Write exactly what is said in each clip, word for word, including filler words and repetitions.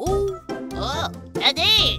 Oh, that is.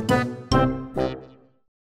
What?